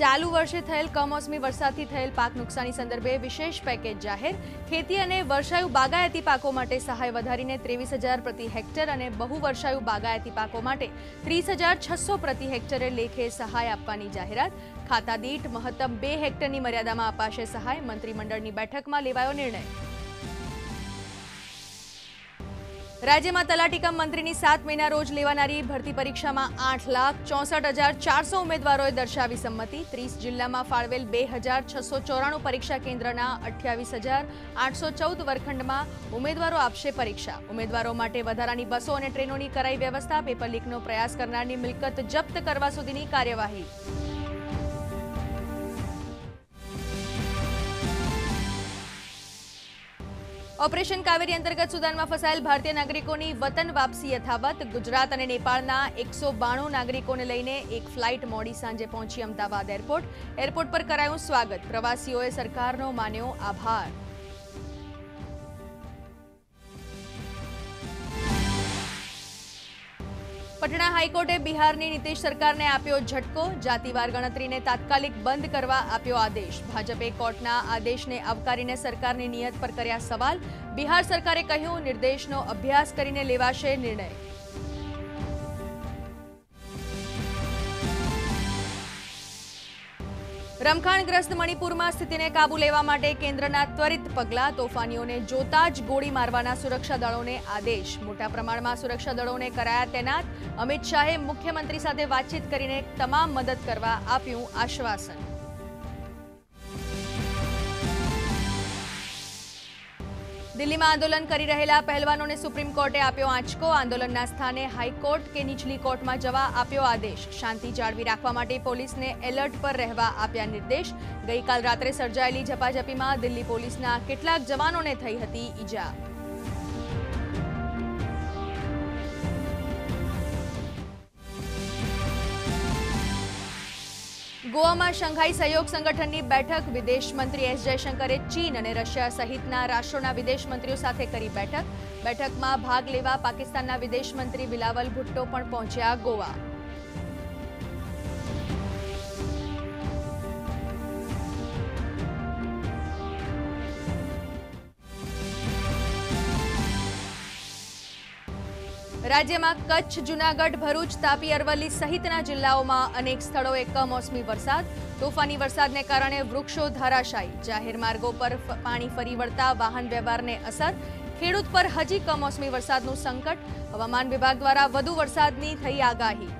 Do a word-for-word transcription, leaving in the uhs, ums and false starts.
ચાલુ વર્ષે થયેલ કમોસમી વરસાદથી થયેલ પાક નુકસાની સંદર્ભે વિશેષ પેકેજ જાહેર. ખેતી અને વર્ષાયુ બાગાયતી પાકો માટે સહાય વધારીને ત્રેવીસ હજાર પ્રતિ હેક્ટર અને બહુ વર્ષાયુ બાગાયતી પાકો માટે ત્રીસ હજાર છસો પ્રતિ હેક્ટરે લેખે સહાય આપવાની જાહેરાત. ખાતા દીઠ મહત્તમ બે હેક્ટરની મર્યાદામાં અપાશે સહાય. મંત્રીમંડળની બેઠકમાં લેવાયો નિર્ણય. राज्य में तलाटीकम मंत्री की सात महीना रोज लेवानारी भर्ती परीक्षा में आठ लाख चौसठ हज़ार चार सौ उम्मीदवारों दर्शावी सम्मति. तीस जिल्ला में फाळवेल बे हज़ार छसो चौराणु परीक्षा केन्द्र अठावीस हज़ार आठ सौ चौदह वर्खंड में उम्मीदवारों आपशे परीक्षा. उम्मीदवारों माटे वधारानी बसों और ट्रेनों की कराई व्यवस्था. पेपर लीकनो प्रयास करनारनी मिलकत जप्त करवा सुधीनी कार्यवाही. ऑपरेशन कावेरी अंतर्गत सुदान में फसायेल भारतीय नागरिकों की वतन वापसी यथावत. गुजरात और नेपालना एक सौ बाणु नागरिकों ने लईने एक फ्लाइट मोड़ी सांजे पहुंची अमदावाद एरपोर्ट. एरपोर्ट पर करायु स्वागत. प्रवासीओए सरकारनो मान्यो आभार. पटना हाईकोर्टे बिहार की नीतीश सरकार ने आप्यो झटको. जातिवार गणतरी ने तात्कालिक बंद करवा आप्यो आदेश. भाजपे कोर्टना आदेश ने आवकारीने सरकार की नियत पर कर्या सवाल. बिहार सरकारे कह्यु निर्देशनो अभ्यास करीने लेवाशे निर्णय. रमखाणग्रस्त मणिपुर में स्थिति ने काबू लेवा माटे केन्द्रना त्वरित पगला. तोफानियों ने जोता ज गोली मारवाना सुरक्षा दलों ने आदेश. मोटा प्रमाण में सुरक्षा दलों ने कराया तैनात. अमित शाहे मुख्यमंत्री साथे बातचीत करीने तमाम मदद करवा आप्युं आश्वासन. दिल्ली में आंदोलन करी रहेला पहलवानों ने सुप्रीम कोर्टे आप्यो आंचको. आंदोलन ना स्थाने हाईकोर्ट के नीचली कोर्ट में जवा आप्यो आदेश. शांति जाळवी राखवा माटे पोलीस ने एलर्ट पर रहवा आप्या निर्देश. गई काल रात्रे सर्जायेली झपाझपी में दिल्ली पोलीसना केटलाक जवानों ने थई हती ईजा. गोवा में शंघाई सहयोग संगठन की बैठक. विदेश मंत्री एस जयशंकरे चीन और रशिया सहित राष्ट्रों विदेश मंत्रियों साथे करी बैठक. बैठक में भाग लेवा पाकिस्तान विदेश मंत्री बिलावल भुट्टो पण पहुंचा गोवा. राज्य में कच्छ जूनागढ़ भरूच तापी अरवली सहित जिल्लाओं में अनेक स्थलों कमोसमी वरसाद. तोफानी वरसाद ने कारण वृक्षों धराशायी. जाहिर मार्गों पर पानी फरी वळता वाहन व्यवहार ने असर. खेडूत पर हजी कमोसमी वरसाद नुं संकट. हवामान विभाग द्वारा वधु वरसादनी थई आगाही.